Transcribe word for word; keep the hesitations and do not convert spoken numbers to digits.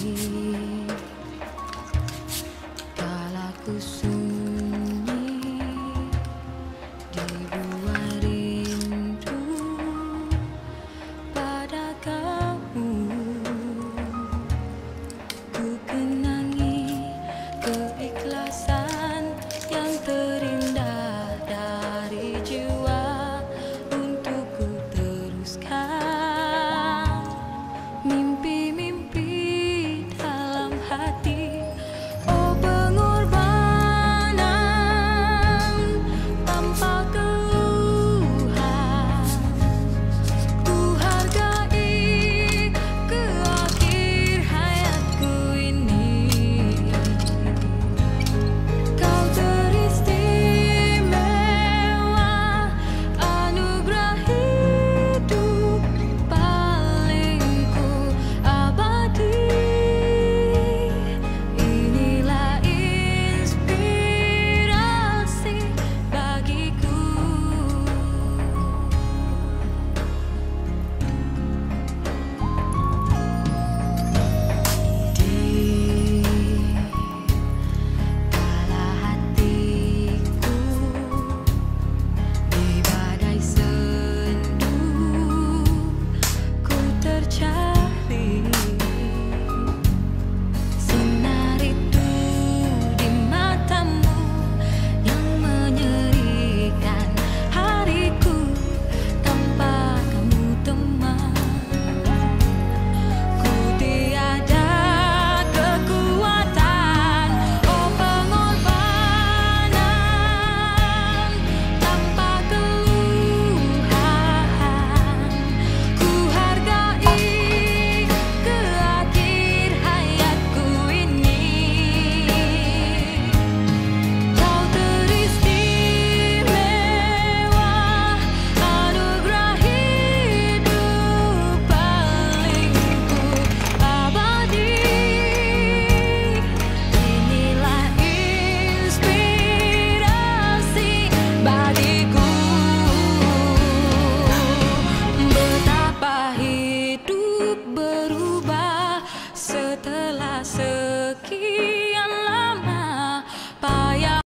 me.